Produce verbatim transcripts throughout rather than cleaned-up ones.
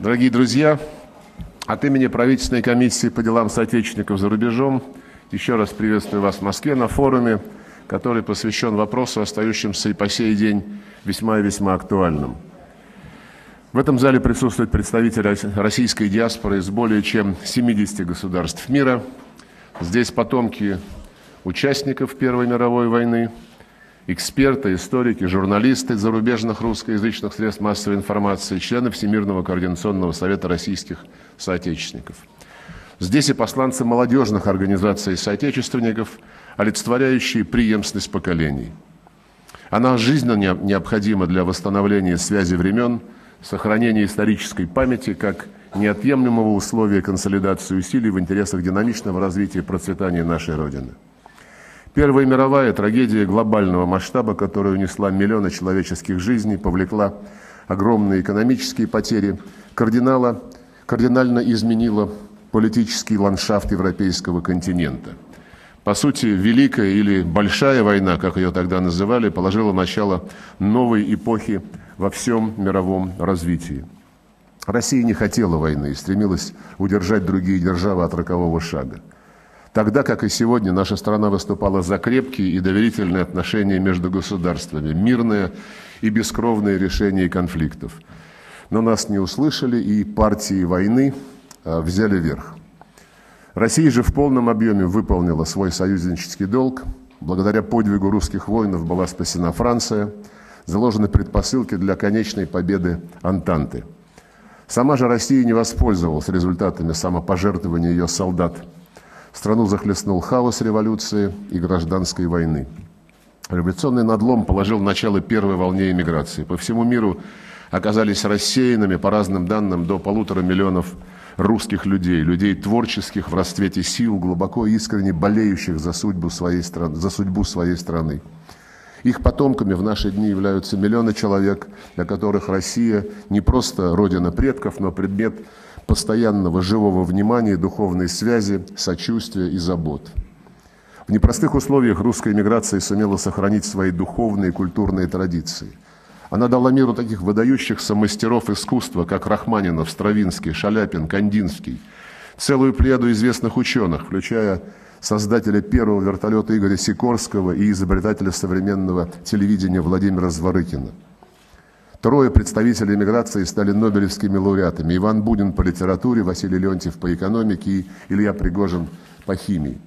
Дорогие друзья, от имени правительственной комиссии по делам соотечественников за рубежом еще раз приветствую вас в Москве на форуме, который посвящен вопросу, остающимся и по сей день весьма и весьма актуальным. В этом зале присутствуют представители российской диаспоры из более чем семидесяти государств мира. Здесь потомки участников Первой мировой войны, эксперты, историки, журналисты зарубежных русскоязычных средств массовой информации, члены Всемирного координационного совета российских соотечественников. Здесь и посланцы молодежных организаций соотечественников, олицетворяющие преемственность поколений. Она жизненно необходима для восстановления связи времен, сохранения исторической памяти как неотъемлемого условия консолидации усилий в интересах динамичного развития и процветания нашей Родины. Первая мировая трагедия глобального масштаба, которая унесла миллионы человеческих жизней, повлекла огромные экономические потери, кардинально, кардинально изменила политический ландшафт европейского континента. По сути, Великая или Большая война, как ее тогда называли, положила начало новой эпохи во всем мировом развитии. Россия не хотела войны и стремилась удержать другие державы от рокового шага. Тогда, как и сегодня, наша страна выступала за крепкие и доверительные отношения между государствами, мирное и бескровное решение конфликтов. Но нас не услышали, и партии войны взяли верх. Россия же в полном объеме выполнила свой союзнический долг. Благодаря подвигу русских воинов была спасена Франция, заложены предпосылки для конечной победы Антанты. Сама же Россия не воспользовалась результатами самопожертвования ее солдат. Страну захлестнул хаос революции и гражданской войны. Революционный надлом положил начало первой волне эмиграции. По всему миру оказались рассеянными, по разным данным, до полутора миллионов русских людей, людей творческих, в расцвете сил, глубоко искренне болеющих за судьбу своей страны, за судьбу своей страны. Их потомками в наши дни являются миллионы человек, для которых Россия не просто родина предков, но предмет постоянного живого внимания, духовной связи, сочувствия и забот. В непростых условиях русская эмиграция сумела сохранить свои духовные и культурные традиции. Она дала миру таких выдающихся мастеров искусства, как Рахманинов, Стравинский, Шаляпин, Кандинский, целую плеяду известных ученых, включая создателя первого вертолета Игоря Сикорского и изобретателя современного телевидения Владимира Зворыкина. Трое представителей эмиграции стали нобелевскими лауреатами. Иван Бунин по литературе, Василий Леонтьев по экономике и Илья Пригожин по химии.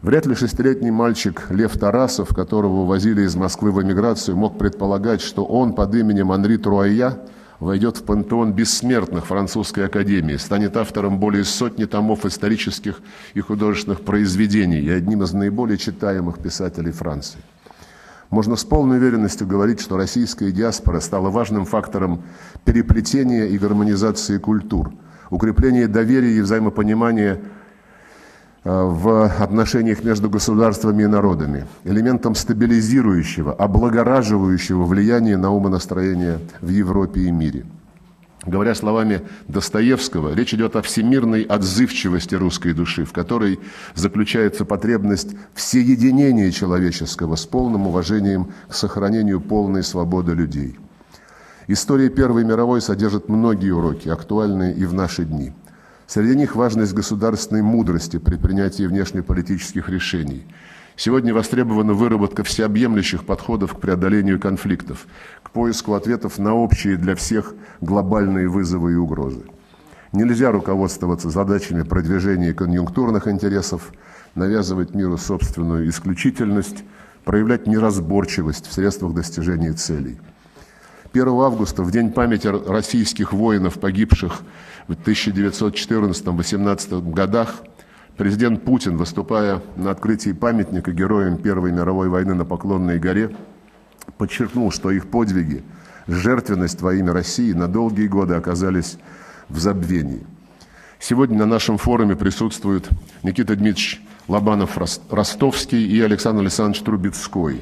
Вряд ли шестилетний мальчик Лев Тарасов, которого возили из Москвы в эмиграцию, мог предполагать, что он под именем Анри Труайя войдет в пантеон бессмертных Французской академии, станет автором более сотни томов исторических и художественных произведений и одним из наиболее читаемых писателей Франции. Можно с полной уверенностью говорить, что российская диаспора стала важным фактором переплетения и гармонизации культур, укрепления доверия и взаимопонимания в отношениях между государствами и народами, элементом стабилизирующего, облагораживающего влияния на умонастроение в Европе и мире. Говоря словами Достоевского, речь идет о всемирной отзывчивости русской души, в которой заключается потребность всеединения человеческого с полным уважением к сохранению полной свободы людей. История Первой мировой содержит многие уроки, актуальные и в наши дни. Среди них важность государственной мудрости при принятии внешнеполитических решений. Сегодня востребована выработка всеобъемлющих подходов к преодолению конфликтов, к поиску ответов на общие для всех глобальные вызовы и угрозы. Нельзя руководствоваться задачами продвижения конъюнктурных интересов, навязывать миру собственную исключительность, проявлять неразборчивость в средствах достижения целей. первого августа, в день памяти российских воинов, погибших в тысяча девятьсот четырнадцатом — тысяча девятьсот восемнадцатом годах, президент Путин, выступая на открытии памятника героям Первой мировой войны на Поклонной горе, подчеркнул, что их подвиги, жертвенность во имя России на долгие годы оказались в забвении. Сегодня на нашем форуме присутствуют Никита Дмитриевич Лобанов-Ростовский и Александр Александрович Трубецкой.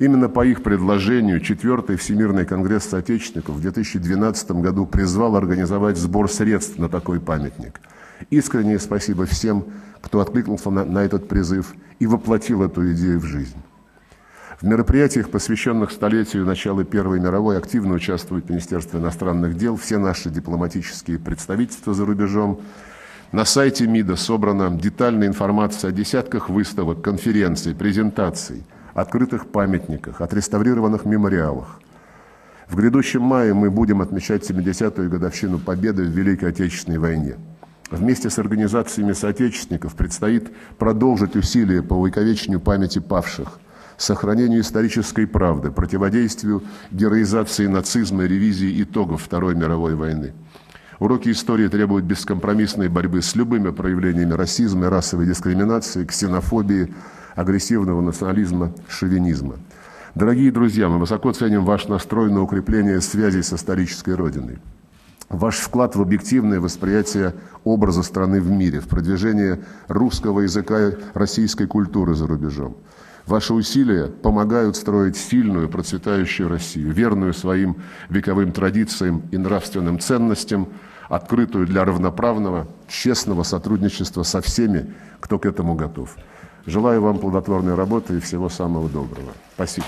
Именно по их предложению четвёртый Всемирный конгресс соотечественников в две тысячи двенадцатом году призвал организовать сбор средств на такой памятник. Искреннее спасибо всем, кто откликнулся на, на этот призыв и воплотил эту идею в жизнь. В мероприятиях, посвященных столетию начала Первой мировой, активно участвует Министерство иностранных дел, все наши дипломатические представительства за рубежом. На сайте МИДа собрана детальная информация о десятках выставок, конференций, презентаций, открытых памятниках, отреставрированных мемориалах. В грядущем мае мы будем отмечать семидесятую годовщину победы в Великой Отечественной войне. Вместе с организациями соотечественников предстоит продолжить усилия по увековечению памяти павших, сохранению исторической правды, противодействию героизации нацизма и ревизии итогов Второй мировой войны. Уроки истории требуют бескомпромиссной борьбы с любыми проявлениями расизма, расовой дискриминации, ксенофобии, агрессивного национализма, шовинизма. Дорогие друзья, мы высоко ценим ваш настрой на укрепление связей с исторической родиной, ваш вклад в объективное восприятие образа страны в мире, в продвижение русского языка и российской культуры за рубежом. Ваши усилия помогают строить сильную, процветающую Россию, верную своим вековым традициям и нравственным ценностям, открытую для равноправного, честного сотрудничества со всеми, кто к этому готов. Желаю вам плодотворной работы и всего самого доброго. Спасибо.